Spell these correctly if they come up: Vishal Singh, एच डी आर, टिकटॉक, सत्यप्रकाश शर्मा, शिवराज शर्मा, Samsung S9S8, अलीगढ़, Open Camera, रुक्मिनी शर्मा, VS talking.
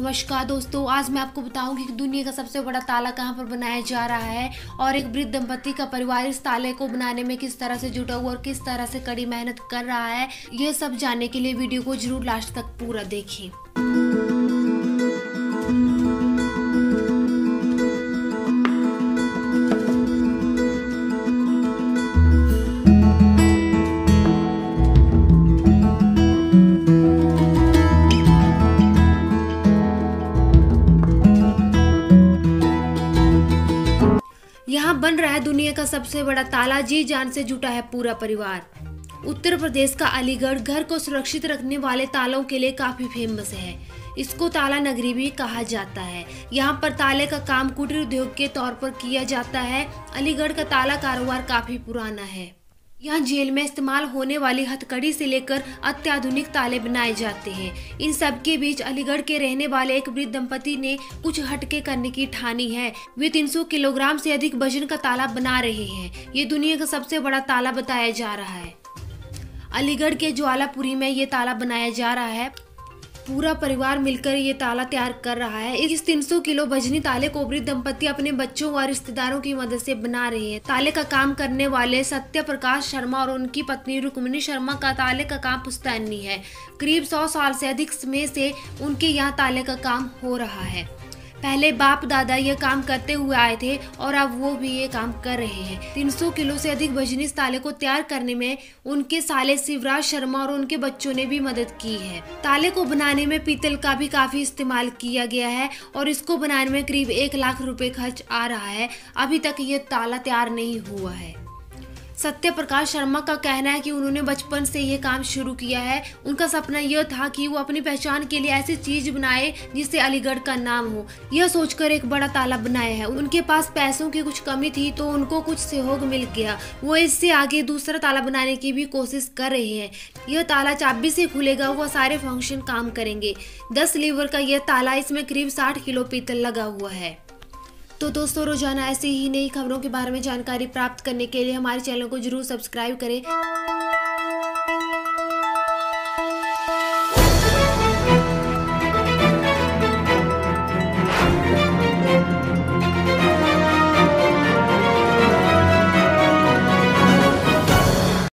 नमस्कार दोस्तों, आज मैं आपको बताऊंगी कि दुनिया का सबसे बड़ा ताला कहां पर बनाया जा रहा है और एक वृद्ध दंपति का परिवार इस ताले को बनाने में किस तरह से जुटा हुआ और किस तरह से कड़ी मेहनत कर रहा है। ये सब जानने के लिए वीडियो को जरूर लास्ट तक पूरा देखें। यहाँ बन रहा है दुनिया का सबसे बड़ा ताला, जी जान से जुटा है पूरा परिवार। उत्तर प्रदेश का अलीगढ़ घर को सुरक्षित रखने वाले तालों के लिए काफी फेमस है। इसको ताला नगरी भी कहा जाता है। यहाँ पर ताले का काम कुटीर उद्योग के तौर पर किया जाता है। अलीगढ़ का ताला कारोबार काफी पुराना है। यहाँ जेल में इस्तेमाल होने वाली हथकड़ी से लेकर अत्याधुनिक ताले बनाए जाते हैं। इन सब के बीच अलीगढ़ के रहने वाले एक वृद्ध दंपति ने कुछ हटके करने की ठानी है। वे 300 किलोग्राम से अधिक वजन का ताला बना रहे हैं। ये दुनिया का सबसे बड़ा ताला बताया जा रहा है। अलीगढ़ के ज्वालापुरी में ये ताला बनाया जा रहा है। पूरा परिवार मिलकर ये ताला तैयार कर रहा है। इस 300 किलो वजनी ताले को वृद्ध दंपति अपने बच्चों और रिश्तेदारों की मदद से बना रहे हैं। ताले का काम करने वाले सत्यप्रकाश शर्मा और उनकी पत्नी रुक्मिनी शर्मा का ताले का काम पुश्तैनी है। करीब 100 साल से अधिक समय से उनके यहाँ ताले का काम हो रहा है। पहले बाप दादा ये काम करते हुए आए थे और अब वो भी ये काम कर रहे हैं। 300 किलो से अधिक वजनी इस ताले को तैयार करने में उनके साले शिवराज शर्मा और उनके बच्चों ने भी मदद की है। ताले को बनाने में पीतल का भी काफी इस्तेमाल किया गया है और इसको बनाने में करीब 1 लाख रुपए खर्च आ रहा है। अभी तक ये ताला तैयार नहीं हुआ है। सत्यप्रकाश शर्मा का कहना है कि उन्होंने बचपन से यह काम शुरू किया है। उनका सपना यह था कि वो अपनी पहचान के लिए ऐसी चीज बनाए जिससे अलीगढ़ का नाम हो। यह सोचकर एक बड़ा ताला बनाया है। उनके पास पैसों की कुछ कमी थी तो उनको कुछ सहयोग मिल गया। वो इससे आगे दूसरा ताला बनाने की भी कोशिश कर रहे हैं। यह ताला चाबी से खुलेगा, वह सारे फंक्शन काम करेंगे। 10 लीवर का यह ताला, इसमें करीब 60 किलो पीतल लगा हुआ है। तो दोस्तों, रोजाना ऐसी ही नई खबरों के बारे में जानकारी प्राप्त करने के लिए हमारे चैनल को जरूर सब्सक्राइब करें।